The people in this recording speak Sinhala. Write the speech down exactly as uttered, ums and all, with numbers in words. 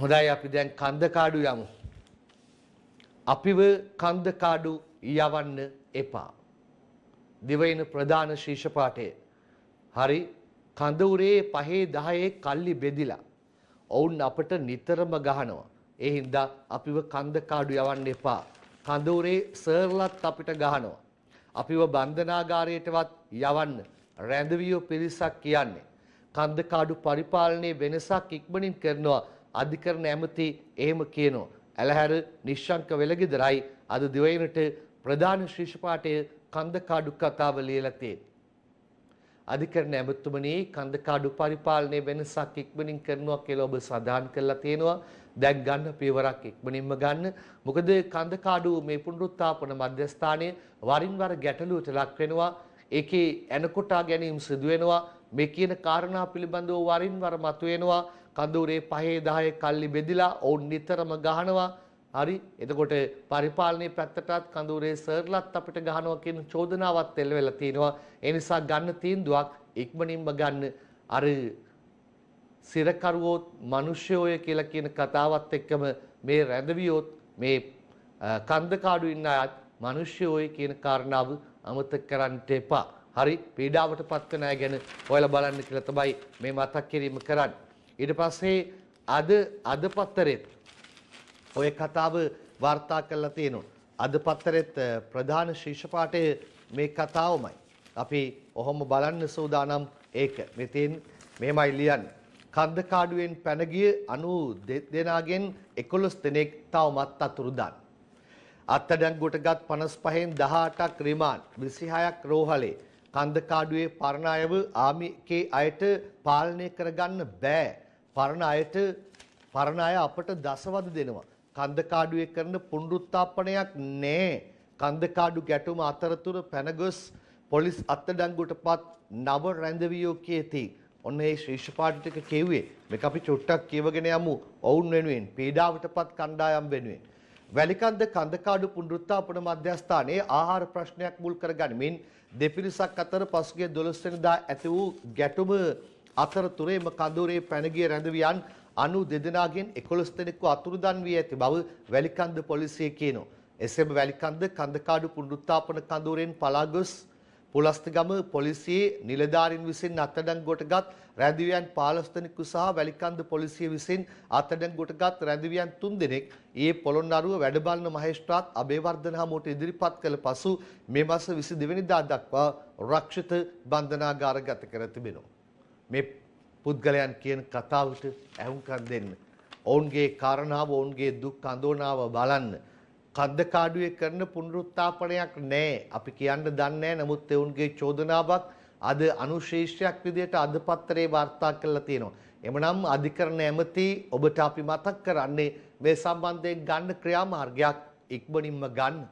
හොඳයි අපි දැන් කන්දකාඩු යමු. අපිව කන්දකාඩු යවන්න එපා. දිවයින ප්‍රධාන ශීර්ෂ පාඨය. හරි කඳ උරේ පහේ දහයේ කල්ලි බෙදිලා. ඔවුන් අපට නිතරම ගහනවා. ඒ හින්දා අපිව කන්දකාඩු යවන්න එපා. කඳ උරේ සර්ලත් අපිට ගහනවා. අපිව බන්ධනාගාරයටවත් යවන්න රැඳවියෝ පිරිසක් කියන්නේ. කන්දකාඩු පරිපාලනයේ වෙනසක් ඉක්මනින් කරනවා. අධිකරණ ඇමති එහෙම කියනවා. ඇලහැර නිශ්ශංක වෙලගෙදරයි අද දිවයිනට ප්‍රධාන ශීර්ෂ පාඨයේ කන්දකාඩු කතාව ලියලා තියෙන්නේ. අධිකරණ ඇමතුමනේ කන්දකාඩු පරිපාලනයේ වෙනසක් ඉක්මනින් කරනවා කියලා ඔබ සඳහන් කරලා තියෙනවා. දැන් ගන්න පියවරක් ඉක්මනින්ම ගන්න. මොකද කන්දකාඩු මේ පුනරුත්ථාපන මධ්‍යස්ථානයේ වරින් වර ගැටලුවට ලක් වෙනවා. ඒකේ එනකොටා ගැනීම සිදු වෙනවා. මේ කියන කාරණා පිළිබඳව වරින් වර මතුවෙනවා. කඳුරේ පහේ දහයේ කල්ලි බෙදිලා ඔවුන් නිතරම ගහනවා. හරි එතකොට පරිපාලනයේ පැත්තටත් කඳුරේ සර්ලත් අපිට ගහනවා කියන චෝදනාවත් එල්ල වෙලා තිනවා. ඒ නිසා ගන්න තීන්දුවක් ඉක්මනින්ම ගන්න. අර සිරකරුවෝත් මිනිස්සුයෝ කියලා කියන කතාවත් එක්කම මේ රැඳවියෝත් මේ කන්දකාඩු ඉන්න අයත් මිනිස්සුයෝ කියන කාරණාව අමතක කරන්න එපා. හරි පීඩාවට පත්වන අය ගැන ඔයාලා බලන්න කියලා තමයි මේ මතක් කිරීම කරන්නේ. ඊට පස්සේ අද අද පත්තරෙත් ඔය කතාව වාර්තා කරලා තියෙනවා. අද පත්තරෙත් ප්‍රධාන ශීර්ෂ පාඨයේ මේ කතාවමයි. අපි ඔහොම බලන්න සූදානම් ඒක. මෙතෙන් මෙහෙමයි ලියන්නේ. කන්දකාඩුවෙන් පැන ගිය අනූ දෙක දෙනාගෙන් එකොළොස් දෙනෙක් තවමත් අතුරුදන්. අත්අඩංගුවටගත් පනස් පහෙන් දහ අටක් රිමාන්ඩ්, විසි හයක් රෝහලේ. කන්දකාඩුවේ පරණ අයව ආමිකේ අයට පාලනය කරගන්න බෑ. පරණ අයට පරණ අය අපට දසවද දෙනවා. කන්දකාඩුවේ කරන පුනරුත්ථාපනයක් නෑ. කන්දකාඩු ගැටුම අතරතුර පැනගොස් පොලිස් අත්අඩංගුවටපත් නව රැඳවියෝ කියති. ඔන්න ඒ ශීර්ෂ පාඨ ටික කියුවේ. මේක අපි චුට්ටක් කියවගෙන යමු. ඔවුන් වෙනුවෙන් පීඩාවටපත් කණ්ඩායම් වෙනුවෙන් වැලිකන්ද කන්දකාඩු පුනරුත්ථාපන මධ්‍යස්ථානයේ ආහාර ප්‍රශ්නයක් මුල් කරගනිමින් දෙපිරිසක් අතර පසුගිය දොළොස් වෙනිදා ඇති වූ ගැටුම අතරතුරේම කඳුරේ පැන ගිය රැඳවියන් අනූ දෙදෙනාගෙන් එකොළොස් දෙනෙකු අතුරුදන් වී ඇති බව වැලිකන්ද පොලිසිය කියනවා. එසේම වැලිකන්ද කන්දකාඩු පුනරුත්ථාපන කඳුරෙන් පලා ගොස් පුලස්තගම පොලිසියේ නිලධාරීන් විසින් අත්අඩංගුවටගත් රැඳවියන් පහළොස් දෙනෙකු සහ වැලිකන්ද පොලිසිය විසින් අත්අඩංගුවටගත් රැඳවියන් තුන් දෙනෙක් ඊයේ පොළොන්නරුව වැඩබලන මහේස්ත්‍රාත් අබේවර්ධන හමුවට ඉදිරිපත් කළ පසු මේ මාස විසි දෙවැනිදා දක්වා රක්ෂිත බන්ධනාගාරගත කර තිබෙනවා. මේ පුද්ගලයන් කියන කතාවට ඇහුම්කන් දෙන්න. ඔවුන්ගේ කාරණාව, ඔවුන්ගේ දුක් අඳෝනාව බලන්න. කන්දකාඩුවේ කරන පුනරුත්ථාපනයක් නැහැ. අපි කියන්න දන්නේ නැහැ. නමුත් එවුන්ගේ චෝදනාවක් අද අනුශීර්ෂයක් විදිහට අද පත්‍රයේ වාර්තා කරලා තියෙනවා. එමනම් අධිකරණ ඇමති ඔබට අපි මතක් කරන්නේ මේ සම්බන්ධයෙන් ගන්න ක්‍රියාමාර්ගයක් ඉක්මනින්ම ගන්න.